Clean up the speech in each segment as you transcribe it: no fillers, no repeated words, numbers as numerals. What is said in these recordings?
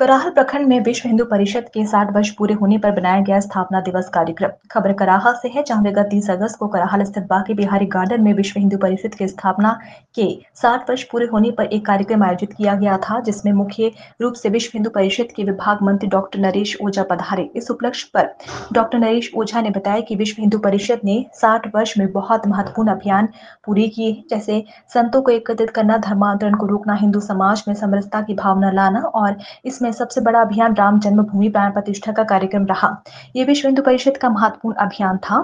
कराहल प्रखंड में विश्व हिंदू परिषद के 60 वर्ष पूरे होने पर बनाया गया स्थापना दिवस कार्यक्रम। खबर कराहल से है, जहां विगत 30 अगस्त को कराहल स्थित बाकी बिहारी गार्डन में विश्व हिंदू परिषद की स्थापना के 60 वर्ष पूरे होने पर एक कार्यक्रम आयोजित किया गया था, जिसमें मुख्य रूप से विश्व हिंदू परिषद के विभाग मंत्री डॉक्टर नरेश ओझा पधारे। इस उपलक्ष्य पर डॉक्टर नरेश ओझा ने बताया कि विश्व हिंदू परिषद ने 60 वर्ष में बहुत महत्वपूर्ण अभियान पूरे किए, जैसे संतों को एकत्रित करना, धर्मांतरण को रोकना, हिंदू समाज में समरसता की भावना लाना, और इसमें सबसे बड़ा अभियान राम जन्मभूमि प्राण प्रतिष्ठा का कार्यक्रम रहा। यह विश्व हिंदू परिषद का महत्वपूर्ण अभियान था।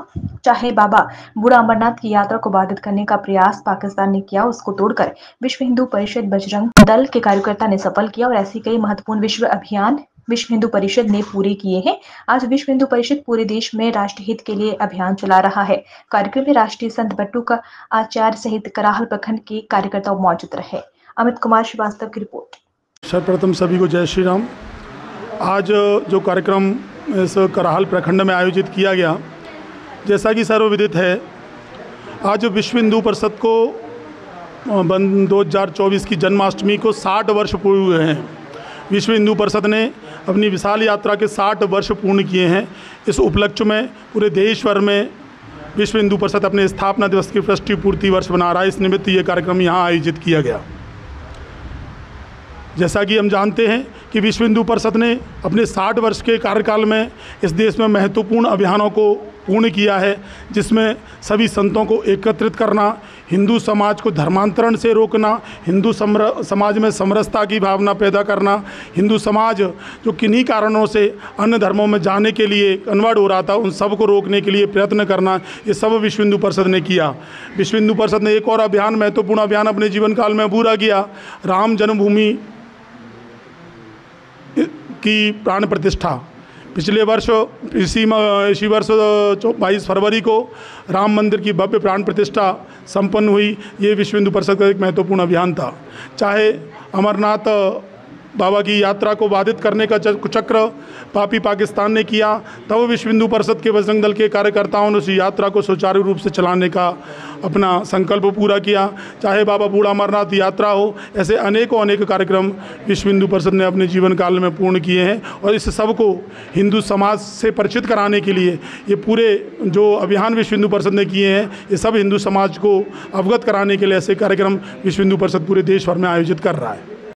चाहे बाबा बूढ़ा अमरनाथ की यात्रा को बाधित करने का प्रयास पाकिस्तान ने किया, उसको तोड़कर विश्व हिंदू परिषद बजरंग दल के कार्यकर्ता ने सफल किया, और ऐसी कई महत्वपूर्ण विश्व अभियान विश्व हिंदू परिषद ने पूरे किए हैं। आज विश्व हिंदू परिषद पूरे देश में राष्ट्रीय हित के लिए अभियान चला रहा है। कार्यक्रम में राष्ट्रीय संत बटुक आचार्य सहित कराहल प्रखंड के कार्यकर्ता मौजूद रहे। अमित कुमार श्रीवास्तव की रिपोर्ट। सर्वप्रथम सभी को जय श्री राम। आज जो कार्यक्रम इस कराहल प्रखंड में आयोजित किया गया, जैसा कि सर्वविदित है, आज विश्व हिंदू परिषद को 2024 की जन्माष्टमी को 60 वर्ष पूरे हुए हैं। विश्व हिंदू परिषद ने अपनी विशाल यात्रा के 60 वर्ष पूर्ण किए हैं। इस उपलक्ष्य में पूरे देश भर में विश्व हिंदू परिषद अपने स्थापना दिवस की पुष्टिपूर्ति वर्ष बना रहा है। इस निमित्त ये कार्यक्रम यहाँ आयोजित किया गया। जैसा कि हम जानते हैं कि विश्व हिंदू परिषद ने अपने 60 वर्ष के कार्यकाल में इस देश में महत्वपूर्ण अभियानों को पूर्ण किया है, जिसमें सभी संतों को एकत्रित करना, हिंदू समाज को धर्मांतरण से रोकना, हिंदू समाज में समरसता की भावना पैदा करना, हिंदू समाज जो किन्हीं कारणों से अन्य धर्मों में जाने के लिए कन्वर्ट हो रहा था, उन सब को रोकने के लिए प्रयत्न करना, ये सब विश्व हिंदू परिषद ने किया। विश्व हिंदू परिषद ने एक और अभियान, महत्वपूर्ण अभियान अपने जीवन काल में पूरा किया, राम जन्मभूमि की प्राण प्रतिष्ठा। पिछले वर्ष इसी वर्ष 22 फरवरी को राम मंदिर की भव्य प्राण प्रतिष्ठा संपन्न हुई। ये विश्व हिंदू परिषद का एक महत्वपूर्ण अभियान था। चाहे अमरनाथ बाबा की यात्रा को बाधित करने का चक्र पापी पाकिस्तान ने किया, तब विश्व हिंदू परिषद के बजरंग दल के कार्यकर्ताओं ने उस यात्रा को सुचारू रूप से चलाने का अपना संकल्प पूरा किया। चाहे बाबा बूढ़ा अमरनाथ यात्रा हो, ऐसे अनेकों अनेक कार्यक्रम विश्व हिंदू परिषद ने अपने जीवन काल में पूर्ण किए हैं। और इस सब को हिंदू समाज से परिचित कराने के लिए ये पूरे जो अभियान विश्व हिंदू परिषद ने किए हैं, ये सब हिंदू समाज को अवगत कराने के लिए ऐसे कार्यक्रम विश्व हिंदू परिषद पूरे देश भर में आयोजित कर रहा है।